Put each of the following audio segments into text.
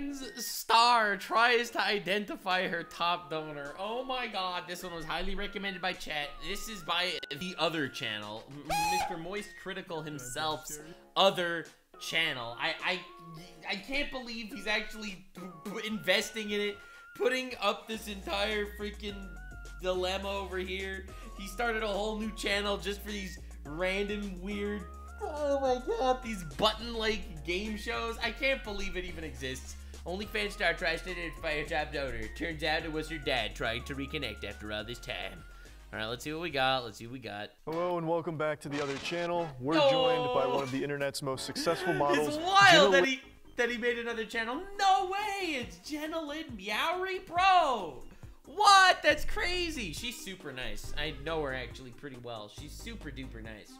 Women's Star tries to identify her top donor. Oh my god, this one was highly recommended by chat. This is by the other channel, Mr. Moist Critical himself's other channel. I can't believe he's actually investing in it, putting up this entire freaking dilemma over here. He started a whole new channel just for these random weird, oh my god, these button-like game shows. I can't believe it even exists. OnlyFans star tries to identify her top donor. Turns out it was her dad trying to reconnect after all this time. Alright, let's see what we got. Let's see what we got. Hello and welcome back to the other channel. We're joined by one of the internet's most successful models. It's wild that he made another channel. No way! It's Jenna Lynn Meowri, bro! What? That's crazy! She's super nice. I know her actually pretty well. She's super duper nice.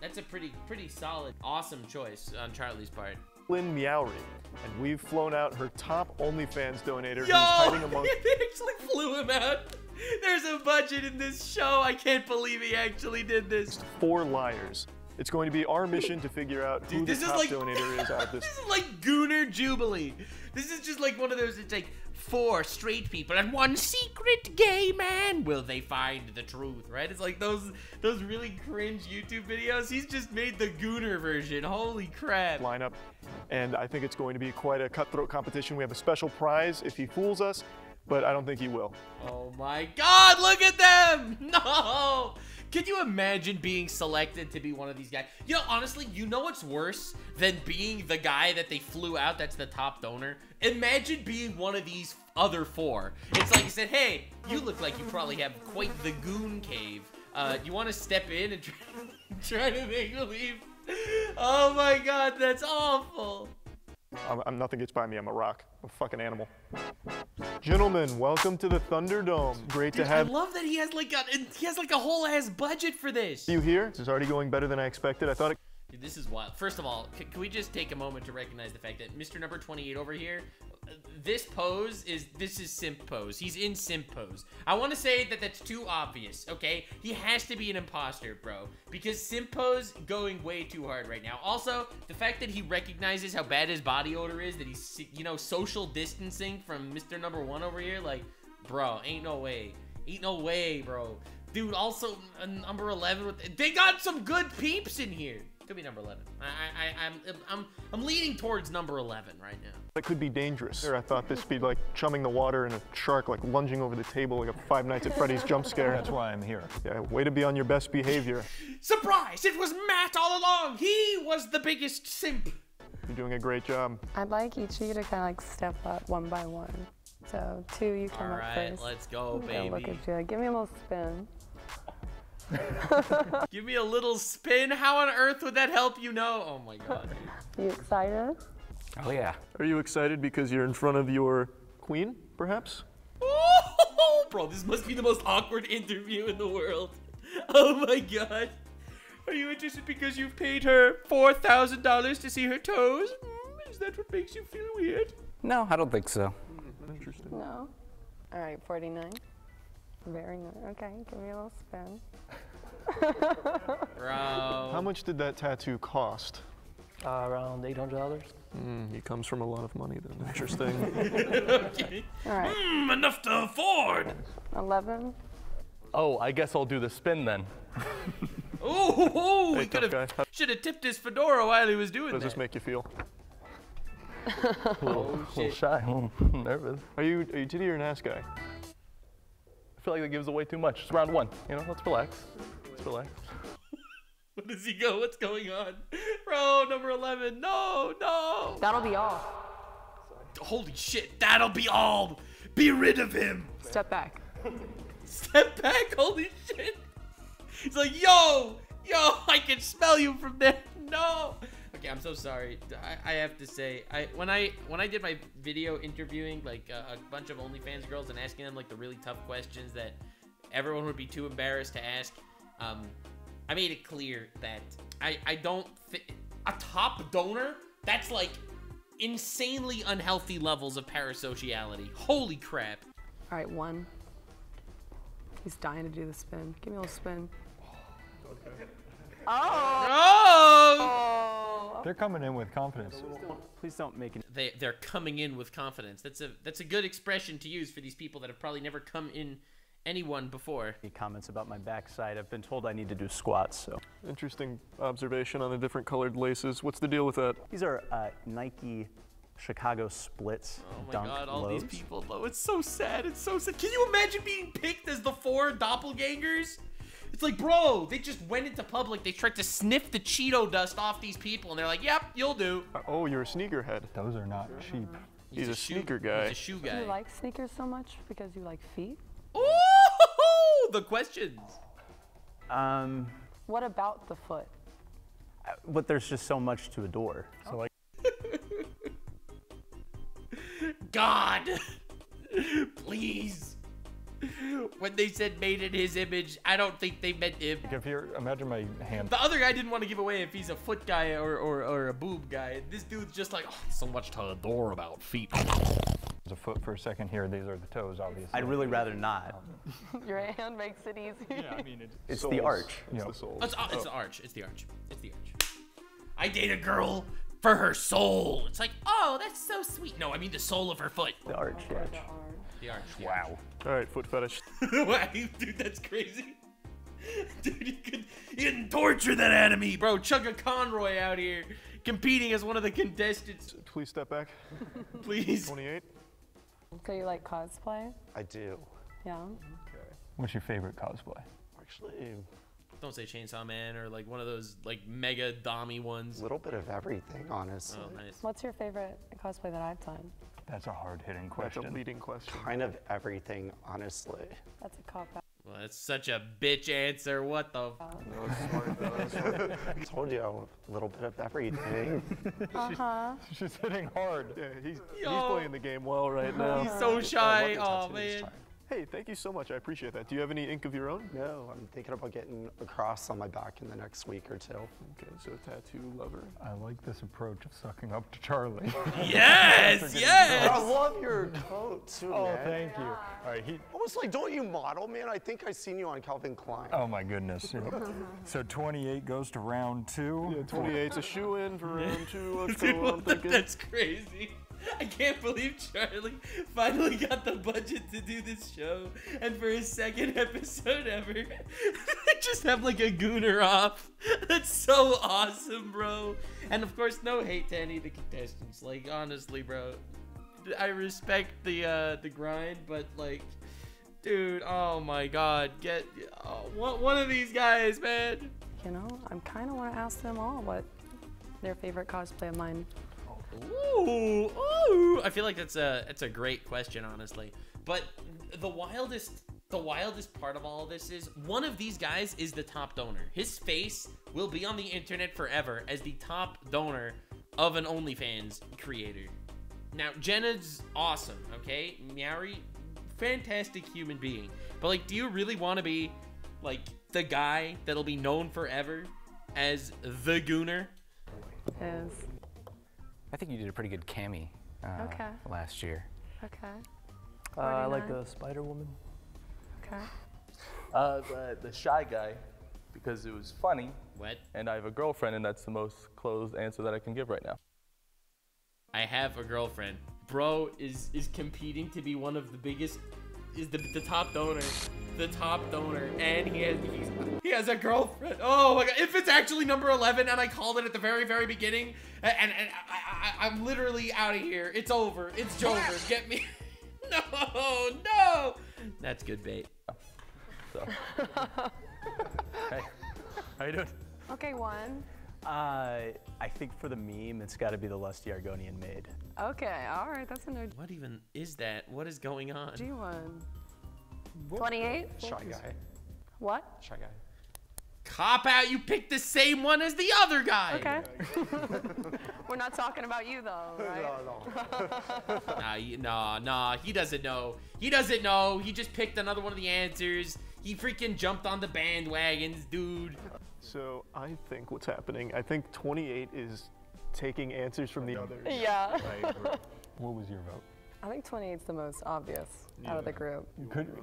That's a pretty solid, awesome choice on Charlie's part. Lynn Meowri, and we've flown out her top OnlyFans donator. Yo! Who's hiding among— they actually flew him out. There's a budget in this show. I can't believe he actually did this. Four liars. It's going to be our mission to figure out who the top donator is out of this. This is like Gooner Jubilee. This is just like one of those, it's like four straight people and one secret gay man. Will they find the truth, right? It's like those really cringe YouTube videos. He's just made the Gooner version. Holy crap. Lineup. And I think it's going to be quite a cutthroat competition. We have a special prize if he fools us, but I don't think he will. Oh my god, look at them! No! Can you imagine being selected to be one of these guys? You know, honestly, you know what's worse than being the guy that they flew out that's the top donor? Imagine being one of these other four. It's like you said, hey, you look like you probably have quite the goon cave. You want to step in and try to make believe? Oh my god, that's awful. I'm nothing gets by me. I'm a rock. I'm a fucking animal. Gentlemen, welcome to the Thunderdome. Great to have. I love that he has like a whole ass budget for this. You here? This is already going better than I expected. I thought it. Dude, this is wild. First of all, can we just take a moment to recognize the fact that Mr. Number 28 over here, this pose is simp pose. He's in simp pose. I want to say that that's too obvious. Okay, he has to be an imposter, bro, because simp pose going way too hard right now. Also, the fact that he recognizes how bad his body odor is, that he's, you know, social distancing from Mr. Number 1 over here, like, bro, ain't no way, bro. Dude, also number 11 with, they got some good peeps in here. Could be number 11. I'm leaning towards number 11 right now. That could be dangerous. I thought this would be like chumming the water and a shark like lunging over the table like a Five Nights at Freddy's jump scare. That's why I'm here. Yeah, way to be on your best behavior. Surprise! It was Matt all along. He was the biggest simp. You're doing a great job. I'd like each of you to kind of like step up one by one. So two, you come up first. All right, let's go, baby. Look at you. Give me a little spin. Give me a little spin. How on earth would that help, you know? Oh my god. Are you excited? Oh yeah. Are you excited because you're in front of your queen, perhaps? Oh, bro, this must be the most awkward interview in the world. Oh my god. Are you interested because you've paid her $4,000 to see her toes? Is that what makes you feel weird? No, I don't think so. Interesting. No. All right, 49. Very nice. Okay, give me a little spin. Bro. How much did that tattoo cost? Around $800. He comes from a lot of money then. Interesting. Okay. All right. Enough to afford. 11. Oh, I guess I'll do the spin then. Oh, hey, should have tipped his fedora while he was doing that. How does this make you feel? a little shy, a little nervous. Are you titty or an ass guy? I feel like that gives away too much. It's round one. You know, let's relax. Let's relax. Where does he go? What's going on? Bro, number 11. No, no. That'll be all. Holy shit. That'll be all. Be rid of him. Step back. Step back? Holy shit. He's like, yo, I can smell you from there. No. Okay, I'm so sorry. I have to say, when I did my video interviewing like a bunch of OnlyFans girls and asking them like the really tough questions that everyone would be too embarrassed to ask, I made it clear that I don't fit a top donor. That's like insanely unhealthy levels of parasociality. Holy crap! All right, one. He's dying to do the spin. Give me a little spin. Oh. Oh. They're coming in with confidence. Please don't make it. They're coming in with confidence. That's a good expression to use for these people that have probably never come in anyone before. Any comments about my backside? I've been told I need to do squats, so. Interesting observation on the different colored laces. What's the deal with that? These are Nike Chicago splits. Oh my God, all these people though. It's so sad, it's so sad. Can you imagine being picked as the four doppelgangers? It's like, bro, they just went into public. They tried to sniff the Cheeto dust off these people, and they're like, yep, you'll do. Oh, you're a sneakerhead. Those are not cheap. He's a sneaker guy. He's a shoe guy. Do you like sneakers so much because you like feet? Ooh, the questions. What about the foot? But there's just so much to adore. So like, God, please. When they said made in his image, I don't think they meant him. If you're, imagine my hand. The other guy didn't want to give away if he's a foot guy or a boob guy. This dude's just like, oh, so much to adore about feet. There's a foot for a second here. These are the toes, obviously. I'd really rather not. Your hand makes it easier. Yeah, I mean, it's the arch. It's the soul. It's the arch. It's the arch. It's the arch. I date a girl for her soul. It's like, oh, that's so sweet. No, I mean the soul of her foot. The arch. The arch. The arch. Wow. All right, foot fetish. Wow, dude, that's crazy. Dude, you can torture that enemy, bro. Chuggaaconroy out here competing as one of the contestants. Please step back. Please. 28. So you like cosplay? I do. Yeah. Okay. What's your favorite cosplay? Actually, don't say Chainsaw Man or like one of those like mega dommy ones. A little bit of everything, honestly. Oh, nice. What's your favorite cosplay that I've done? That's a hard-hitting question. That's a leading question. Kind of everything, honestly. That's a cop-out. Well, that's such a bitch answer. What the f? I told you a little bit of everything. Uh-huh. She's hitting hard. Yeah, he's playing the game well right now. He's so shy. Oh, man. Hey, thank you so much. I appreciate that. Do you have any ink of your own? No, I'm thinking about getting a cross on my back in the next week or two. Okay, so tattoo lover. I like this approach of sucking up to Charlie. Yes, yes! I love your coat too, man. Oh, thank you. All right, he almost like, don't you model, man? I think I seen you on Calvin Klein. Oh my goodness. So 28 goes to round two. Yeah, 28's a shoe in for round two. That's Dude, what I'm thinking. That's crazy. I can't believe Charlie finally got the budget to do this show, and for his second episode ever, just have like a gooner off. That's so awesome, bro. And of course, no hate to any of the contestants. Like, honestly, bro, I respect the grind, but like, dude, oh my God, get one of these guys, man. You know, I'm kind of want to ask them all what their favorite cosplay of mine. Ooh, ooh! I feel like that's a great question, honestly. But the wildest part of all of this is one of these guys is the top donor. His face will be on the internet forever as the top donor of an OnlyFans creator. Now, Jenna's awesome, okay? Meowri, fantastic human being. But like, do you really want to be like the guy that'll be known forever as the gooner? Yes. I think you did a pretty good cami last year. Okay. I like the Spider Woman. Okay. The shy guy, because it was funny. What? And I have a girlfriend, and that's the most closed answer that I can give right now. I have a girlfriend. Bro is competing to be one of the biggest. Is the top donor, and he has a girlfriend. Oh my God! If it's actually number 11, and I called it at the very beginning, and I'm literally out of here. It's over. It's Jover. Get me. No. That's good bait. So. Hey, how you doing? Okay, one. I think for the meme, it's got to be the Lusty Argonian Maid. Okay, all right, that's a nerd. What even is that? What is going on? G1. 28? Shy guy. What? Shy guy. Cop out, you picked the same one as the other guy. Okay. We're not talking about you though, right? No. Nah, he doesn't know. He doesn't know. He just picked another one of the answers. He freaking jumped on the bandwagons, dude. So I think what's happening, I think 28 is taking answers from the others. Yeah. Right. What was your vote? I think 28's the most obvious out of the group.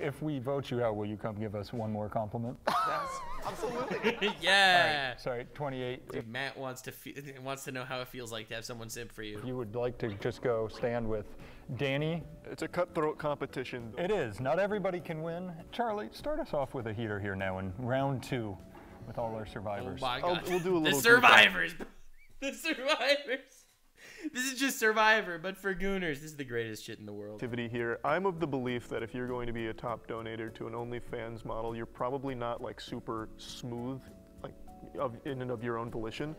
If we vote you out, will you come give us one more compliment? Yes. Absolutely. Yeah. Right, sorry, 28. Dude, Matt wants to know how it feels like to have someone simp for you. You would like to just go stand with Danny. It's a cutthroat competition. It is. Not everybody can win. Charlie, start us off with a heater here now in round two with all our survivors. Oh my God. We'll do a little The survivors. This is just Survivor, but for Gooners, this is the greatest shit in the world. Activity here. I'm of the belief that if you're going to be a top donator to an OnlyFans model, you're probably not like super smooth, like in and of your own volition.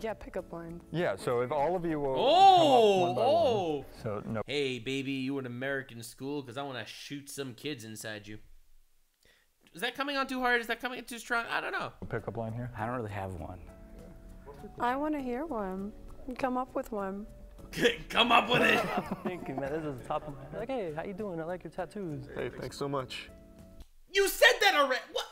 Yeah, pickup line. Yeah, so if all of you will come up one by one. Hey, baby, you in American school? Because I want to shoot some kids inside you. Is that coming on too hard? Is that coming too strong? I don't know. Pickup line here? I don't really have one. I want to hear one. Come up with one. Come up with it. Thank you, man. This is the top of my head. Like, hey, how you doing? I like your tattoos. Hey, thanks so much. You said that already. What?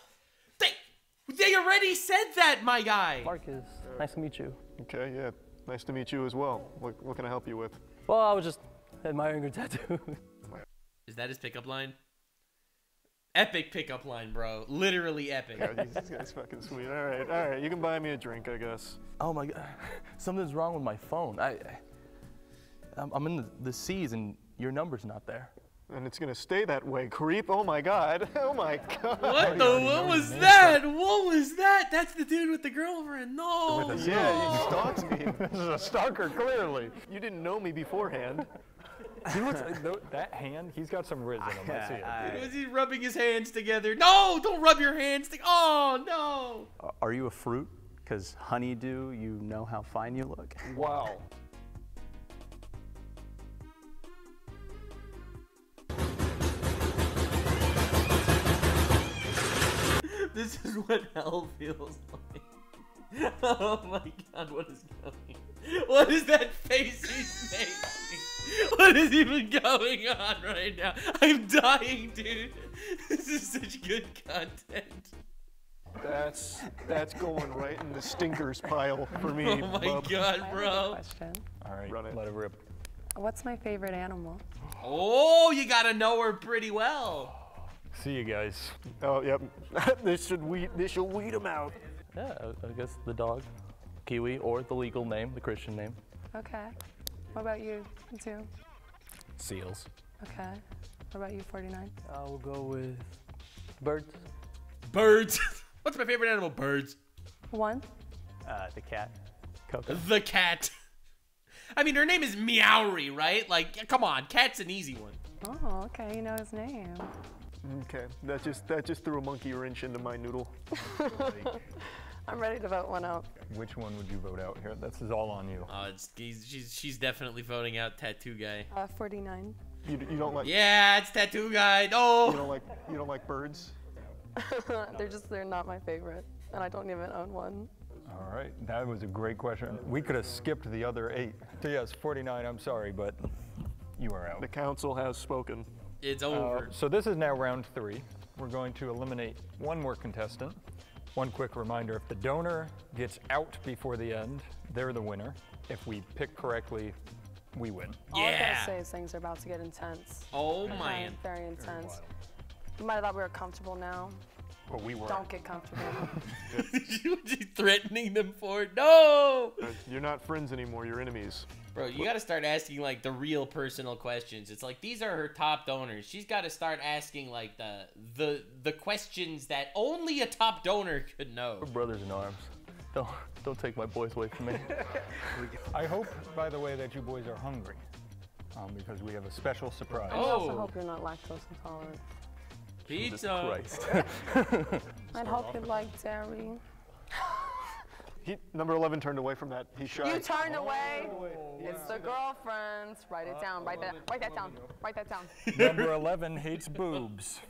They already said that, my guy. Marcus, nice to meet you. Okay, yeah, nice to meet you as well. What can I help you with? Well, I was just admiring your tattoos. Is that his pickup line? Epic pickup line, bro. Literally epic. God, this guy's fucking sweet. All right, you can buy me a drink, I guess. Oh my God, something's wrong with my phone. I'm in the C's and your number's not there. And it's gonna stay that way, creep. Oh my God, oh my God. What was that? What was that? That's the dude with the girlfriend, no. Yeah, he stalks me. This is a stalker, clearly. You didn't know me beforehand. He looks like that hand, he's got some rizz in him, I see it. Was he rubbing his hands together? No, don't rub your hands together. Oh, no. Are you a fruit? Because honeydew, you know how fine you look. Wow. This is what hell feels like. Oh my God, what is going on? What is that face he's making? What is even going on right now? I'm dying, dude. This is such good content. That's going right in the stinkers pile for me. Oh my God, bro. All right, run it. Let it rip. What's my favorite animal? Oh, you gotta know her pretty well. See you guys. Oh, yep. This should weed them out. Yeah, I guess the dog, Kiwi, or the legal name, the Christian name. Okay. What about you, too? Seals. Okay. What about you, 49? I'll go with birds. Birds. What's my favorite animal? Birds. One. The cat. Coco. The cat. I mean, her name is Meowri, right? Like, come on, cat's an easy one. Oh, okay. You know his name. Okay. That just threw a monkey wrench into my noodle. I'm ready to vote one out. Which one would you vote out here? This is all on you. Oh, she's definitely voting out tattoo guy. 49. You don't like? Yeah, it's tattoo guy. No. You don't like birds? they're not my favorite, and I don't even own one. All right, that was a great question. We could have skipped the other 8. So yes, 49. I'm sorry, but you are out. The council has spoken. It's over. So this is now round 3. We're going to eliminate one more contestant. One quick reminder, if the donor gets out before the end, they're the winner. If we pick correctly, we win. Yeah. All I gotta say is things are about to get intense. Oh man. Very intense. You might have thought we were comfortable now. Well, we were. Don't get comfortable. You threatening them for it? No! You're not friends anymore, you're enemies. Bro, you gotta start asking like the real personal questions. It's like these are her top donors. She's gotta start asking like the questions that only a top donor could know. We're brothers in arms. Don't take my boys away from me. I hope, by the way, that you boys are hungry. Because we have a special surprise. Oh. I also hope you're not lactose intolerant. Pizza. I'd hope you like dairy. Number 11 turned away from that. He shot. You turned away. It's the girlfriends. Write it down. Write that down. Number 11 hates boobs.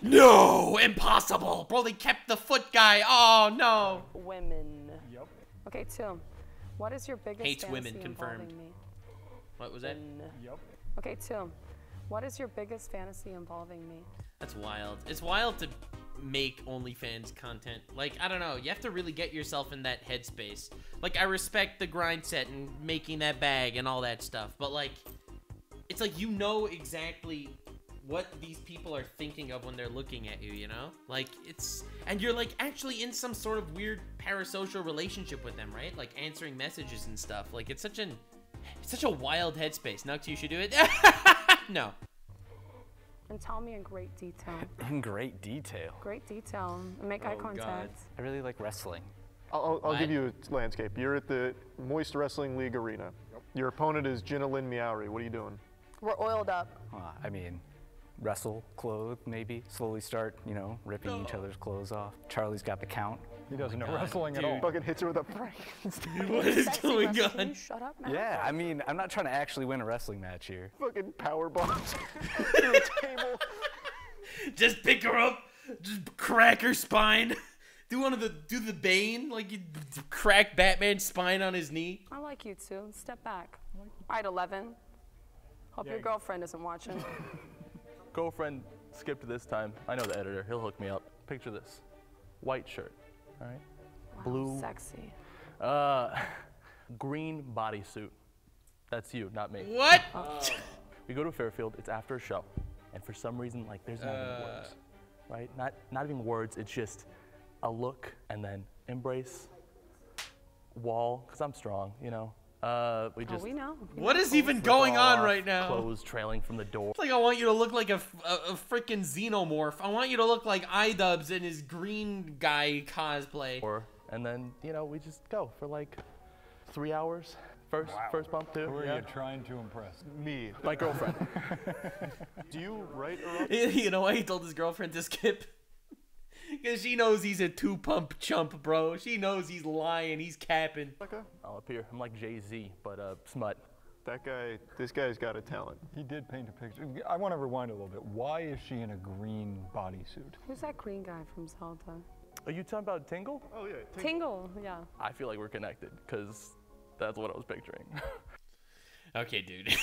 No, impossible. Bro, they kept the foot guy. Oh no. Women. Yep. Okay, 2. What is your biggest fantasy involving me? Hates women, confirmed. What was that? Yep. Okay, 2. What is your biggest fantasy involving me? That's wild. It's wild to make OnlyFans content. Like, I don't know, you have to really get yourself in that headspace. Like, I respect the grind set and making that bag and all that stuff, but like, it's like you know exactly what these people are thinking of when they're looking at you, you know? Like, it's... And you're, like, actually in some sort of weird parasocial relationship with them, right? Like, answering messages and stuff. Like, it's such an... It's such a wild headspace. Nux, you should do it. No. And tell me in great detail. In great detail? Great detail. Make eye contact. God. I really like wrestling. I'll give you a landscape. You're at the Moist Wrestling League arena. Yep. Your opponent is Jenna Lynn Meowri. What are you doing? We're oiled up. I mean, wrestle, clothe, maybe. Slowly start, you know, ripping each other's clothes off. Charlie's got the count. He doesn't know wrestling at all. Fucking hits her with a prank. What is going on? Can you shut up, man? Yeah, I mean, I'm not trying to actually win a wrestling match here. Fucking power bombs through a table. Just pick her up. Just crack her spine. Do one of the, do the Bane, like you crack Batman's spine on his knee. I like you too. Step back. All right, 11. Hope your girlfriend isn't watching. Girlfriend skipped this time. I know the editor. He'll hook me up. Picture this. White shirt, all right? Wow, blue. Sexy. Green bodysuit. That's you, not me. What? We go to Fairfield. It's after a show. And for some reason, like, there's not even words, right? Not even words. It's just a look and then embrace, wall, because I'm strong, you know? We know. What is even going on right now? Clothes trailing from the door. It's like I want you to look like a freaking xenomorph. I want you to look like iDubbbz in his green guy cosplay. And then, you know, we just go for like 3 hours. First bump, too. Who are you trying to impress? Me. My girlfriend. Do you write or... You know why he told his girlfriend to skip? Because she knows he's a two-pump chump, bro. She knows he's lying. He's capping. Okay. I'll appear. I'm like Jay-Z, but smut. That guy, this guy's got a talent. He did paint a picture. I want to rewind a little bit. Why is she in a green bodysuit? Who's that green guy from Zelda? Are you talking about Tingle? Oh, yeah. Tingle, yeah. I feel like we're connected, because that's what I was picturing. Okay, dude.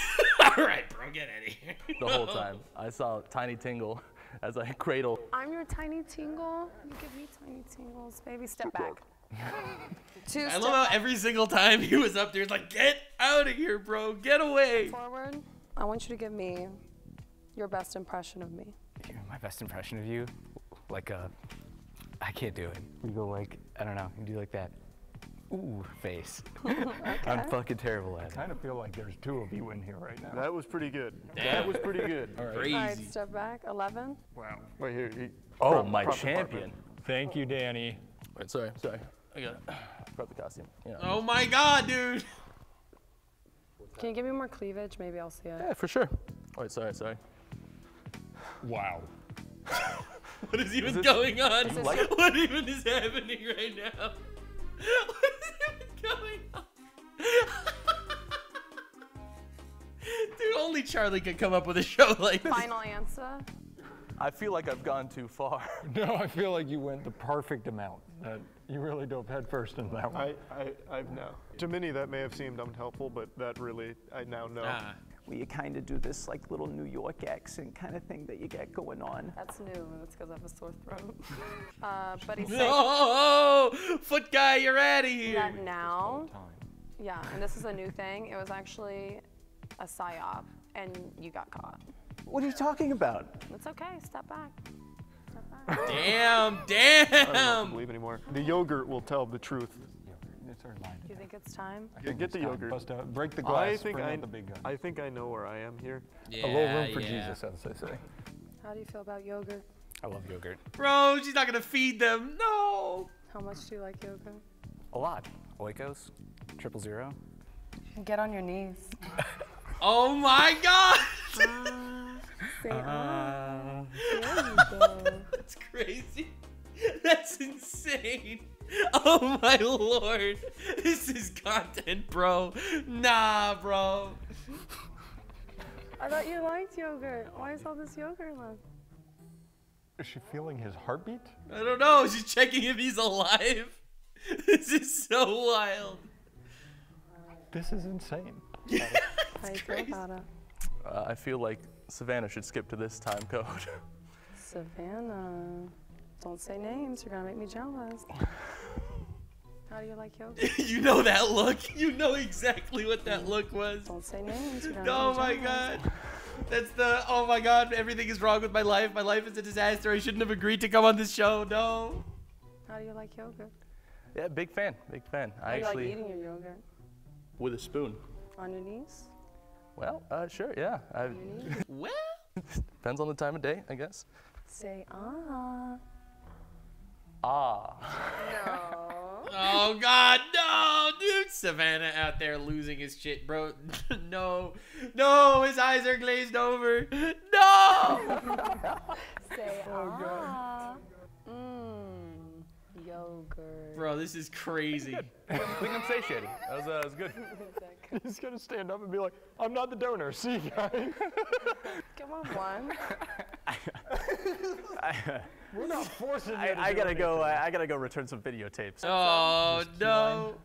All right, bro, get out of here. The whole time, I saw Tiny Tingle as I cradle. I'm your tiny tingle. You give me tiny tingles, baby. Step back. I love how every single time he was up there, he's like, get out of here, bro. Get away. Forward. I want you to give me your best impression of me. My best impression of you? Like, I can't do it. You go like, I don't know, you do like that. Ooh, face. Okay. I'm fucking terrible at it. I kind of feel like there's two of you in here right now. That was pretty good. That was pretty good. All right. Crazy. All right, step back. 11. Wow. Right here. My champion. Thank you, Danny. Wait, sorry. I got it. Brought the costume. You know, oh my God, dude. Can you give me more cleavage? Maybe I'll see it. Yeah, for sure. Wait, sorry. Wow. What is even going on? What even is happening right now? What is even going on? Dude, only Charlie could come up with a show like this. Final answer. I feel like I've gone too far. No, I feel like you went the perfect amount. You really dove headfirst in that one. I know. To many, that may have seemed unhelpful, but that really, I now know. Well, you kind of do this like little New York accent kind of thing that you get going on. That's new. That's because I have a sore throat. But he's saying, oh, foot guy, you're out of here. That now. Yeah, and this is a new thing. It was actually a psyop, and you got caught. What are you talking about? It's okay. Step back. Step back. Damn. I don't believe anymore. The yogurt will tell the truth. You think it's time? Get the yogurt. Bust out, break the glass. Bring out the big gun. I think I know where I am here. Yeah, a little room for Jesus, as they say. How do you feel about yogurt? I love yogurt. Bro, she's not gonna feed them. No. How much do you like yogurt? A lot. Oikos, 000. Get on your knees. Oh my God. That's crazy. That's insane. Oh my Lord, this is content, bro. Nah, bro. I thought you liked yogurt. Why is all this yogurt left? Is she feeling his heartbeat? I don't know. She's checking if he's alive. This is so wild. This is insane. It's crazy. I feel like Savannah should skip to this time code. Savannah. Don't say names, you're gonna make me jealous. How do you like yogurt? You know that look. You know exactly what that look was. Don't say names, you're gonna make me jealous. Oh my God. That's the, oh my God, everything is wrong with my life. My life is a disaster. I shouldn't have agreed to come on this show, no. How do you like yogurt? Yeah, big fan, big fan. How I do actually you like eating your yogurt? With a spoon. On your knees? Well, sure, yeah. Well, depends on the time of day, I guess. Say ah. Ah. No. Oh God, no, dude! Savannah out there losing his shit, bro. No, no, his eyes are glazed over. No. Say oh God. Mmm, yogurt. Bro, this is crazy. We can say shady. That was good. He's gonna stand up and be like, "I'm not the donor." See you guys. Come on, one. We're not forcing you to I gotta go. I gotta go return some videotapes. Oh no!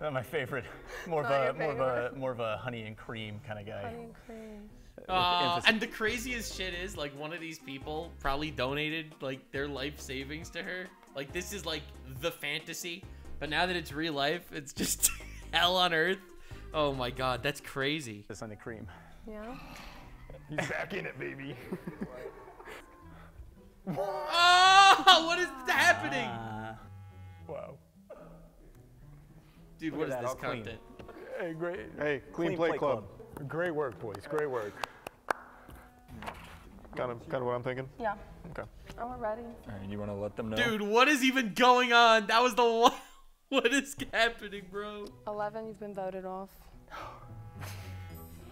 Not my favorite. More of a honey and cream kind of guy. Honey and cream. And the craziest shit is, like, one of these people probably donated like their life savings to her. Like, this is like the fantasy, but now that it's real life, it's just hell on earth. Oh my God, that's crazy. This on the cream. Yeah. He's back in it, baby. Oh, what is happening? Wow. Dude, what is this content? Hey, great. Hey, clean play club. Great work, boys. Great work. Kind of what I'm thinking. Yeah. Okay. Oh, we're ready. All right, you want to let them know? Dude, what is even going on? That was the one. What is happening, bro? 11, you've been voted off.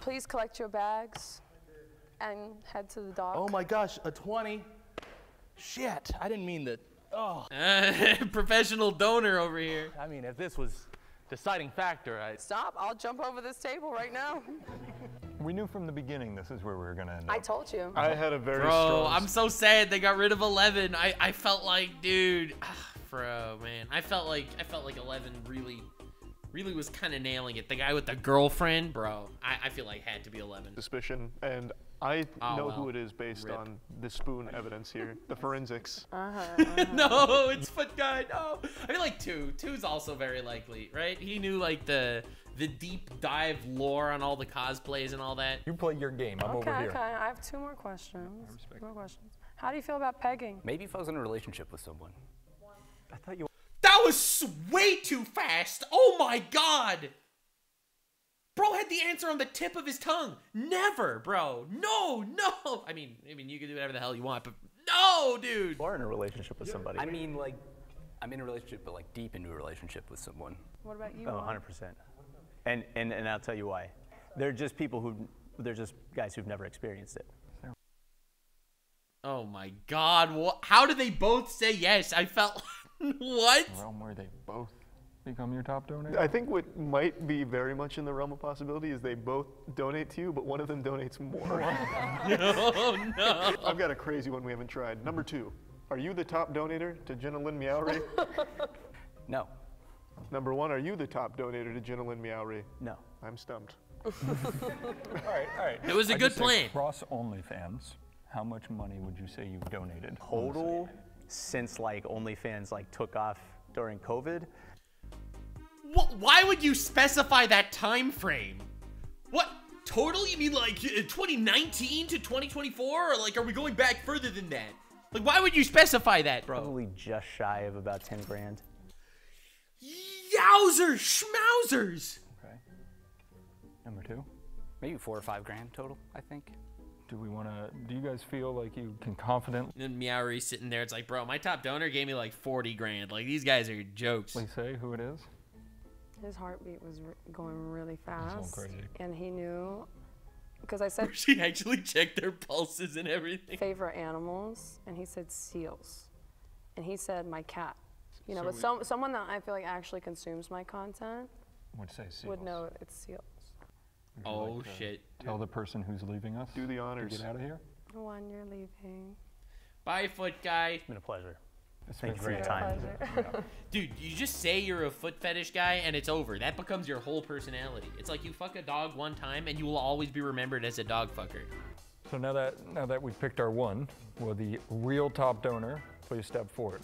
Please collect your bags and head to the dock. Oh my gosh, a 20. Shit, I didn't mean that. Oh. Professional donor over here. I mean, if this was deciding factor, I... Stop, I'll jump over this table right now. We knew from the beginning this is where we were gonna end up. I told you. I had a very strong... Bro, I'm so sad they got rid of 11. I felt like, dude, bro, man. I felt like 11 really was kind of nailing it. The guy with the girlfriend, bro, I feel like had to be 11. Suspicion, and I know who it is based on the spoon evidence here. The forensics. No, it's Foot Guy, no. I mean, like, two's also very likely, right? He knew, like, the deep dive lore on all the cosplays and all that. You play your game, I'm over here. Okay, I have two more questions. How do you feel about pegging? Maybe if I was in a relationship with someone. I thought you That was way too fast. Oh my God. Bro had the answer on the tip of his tongue. Never, bro. No, no. I mean, you can do whatever the hell you want, but no, dude. You are in a relationship with somebody. I mean, like, I'm in a relationship, but like deep into a relationship with someone. What about you? Oh, 100%. And I'll tell you why. They're just people who, they're just guys who've never experienced it. Oh my God. What? How did they both say yes? I felt... What? The realm where they both become your top donor? I think what might be very much in the realm of possibility is they both donate to you, but one of them donates more. No, no. I've got a crazy one we haven't tried. Number 2, are you the top donator to Jenna Lynn Meowri? No. Number 1, are you the top donator to Jenna Lynn Meowri? No. I'm stumped. All right. It was a good plan. Across OnlyFans, how much money would you say you've donated? Total? Since like OnlyFans like took off during COVID. Why would you specify that time frame? What total? You mean like 2019 to 2024, or like are we going back further than that? Like why would you specify that, bro? Probably just shy of about 10 grand. Yowzers, schmauzers. Okay. Number 2, maybe 4 or 5 grand total, I think. Do you guys feel like you can confidently? And Meowri sitting there, it's like, bro, my top donor gave me like 40 grand. Like, these guys are jokes. Please say who it is? His heartbeat was going really fast. So crazy. And he knew, because I said. She actually checked their pulses and everything. Favorite animals, and he said seals. And he said my cat. You know, so but someone that I feel like actually consumes my content would say seals. Would know it's seals. Oh like shit. Tell the person who's leaving us. Do the honors. Get out of here. The one you're leaving. Bye, Foot Guy. It's been a pleasure. Thank you for your time. Dude, you just say you're a foot fetish guy and it's over. That becomes your whole personality. It's like you fuck a dog one time and you will always be remembered as a dog fucker. So now that we've picked our one, will the real top donor please step forward?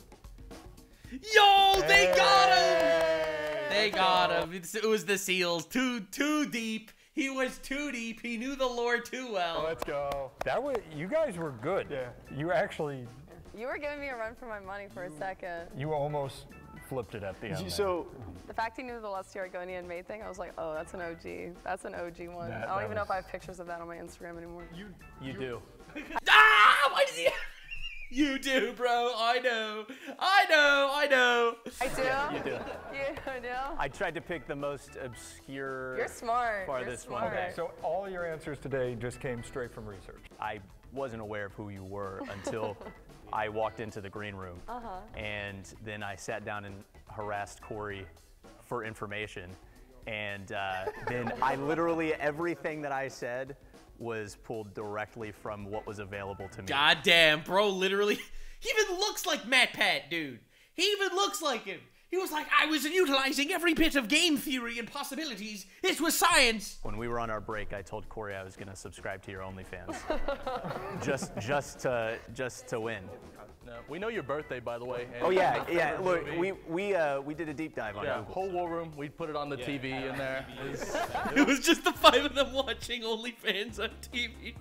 Yo, they got him! They got him. It was the seals. Too deep. He was too deep. He knew the lore too well. Oh, let's go. That was, you guys were good. Yeah. You actually. You were giving me a run for my money for a second. You almost flipped it at the end. So the fact he knew the Lusty Argonian Maid thing, I was like, oh, that's an OG. That's an OG one. I don't even know if I have pictures of that on my Instagram anymore. You do. Ah! Why does he? You do, bro. I know. I know. I know. I do. Yeah, you do. You do. I tried to pick the most obscure. You're smart. Farthest one. Okay, so all your answers today just came straight from research. I wasn't aware of who you were until I walked into the green room, and then I sat down and harassed Corey for information, and then I literally everything that I said was pulled directly from what was available to me. God damn, bro, literally. He even looks like MatPat, dude. He even looks like him. He was like, I was utilizing every bit of game theory and possibilities. This was science. When we were on our break, I told Corey I was gonna subscribe to your OnlyFans. just to win. No, we know your birthday, by the way. Oh yeah, yeah. Look, we did a deep dive on Google. Whole war room. We put it on the TV in there. It was just the 5 of them watching OnlyFans on TV.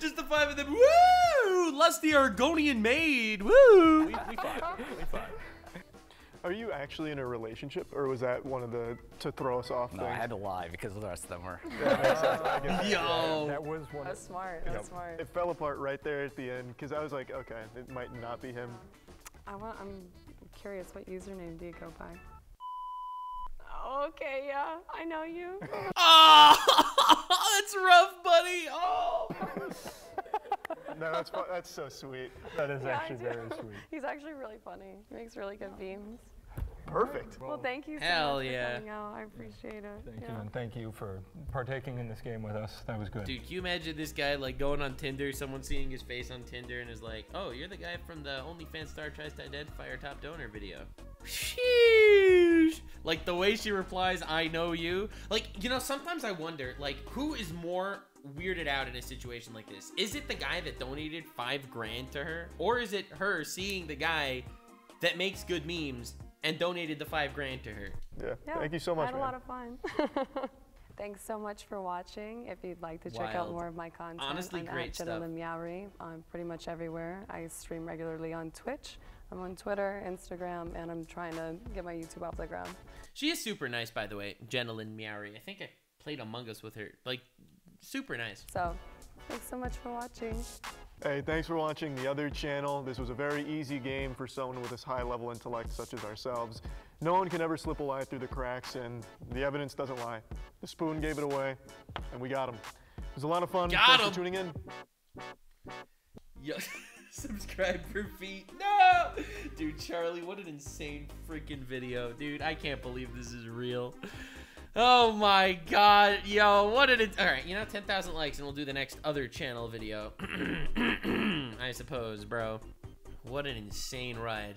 Just the 5 of them. Woo! Lusty Argonian Maid. Woo! We fought. We fought. Are you actually in a relationship, or was that one of the to throw us off? No, things? I had to lie because the rest of them were. Yeah, yo, that was one. That's smart. That's smart. It fell apart right there at the end because I was like, okay, it might not be him. I'm curious, what username do you go by? Okay, yeah, I know you. Oh, that's rough, buddy. Oh. No, that's so sweet. That is actually very sweet. He's actually really funny. He makes really good beams. Perfect. Well, thank you so much for coming out. I appreciate it. Thank you, and thank you for partaking in this game with us. That was good. Dude, can you imagine this guy like going on Tinder, someone seeing his face on Tinder and is like, oh, you're the guy from the OnlyFans Star Tries to Identify Our Top Donor video. Sheesh. Like the way she replies, I know you. Like, you know, sometimes I wonder, like, who is more weirded out in a situation like this? Is it the guy that donated $5 grand to her, or is it her seeing the guy that makes good memes and donated the $5 grand to her? Yeah. Thank you so much. I had a lot of fun. Thanks so much for watching. If you'd like to check out more of my content, honestly, great stuff. Jenna Lynn Meowri. I'm pretty much everywhere. I stream regularly on Twitch. I'm on Twitter, Instagram, and I'm trying to get my YouTube off the ground. She is super nice, by the way, Jenna Lynn Meowri. I think I played Among Us with her. Like, super nice. So, thanks so much for watching. Hey, thanks for watching the other channel. This was a very easy game for someone with this high level intellect such as ourselves. No one can ever slip a lie through the cracks, and the evidence doesn't lie. The spoon gave it away, and we got him. It was a lot of fun. Thanks for tuning in. Yes. Subscribe for feet. No! Dude, Charlie, what an insane freaking video. Dude, I can't believe this is real. Oh my god, yo, what did it? All right, you know, 10,000 likes and we'll do the next other channel video. I suppose, bro. What an insane ride.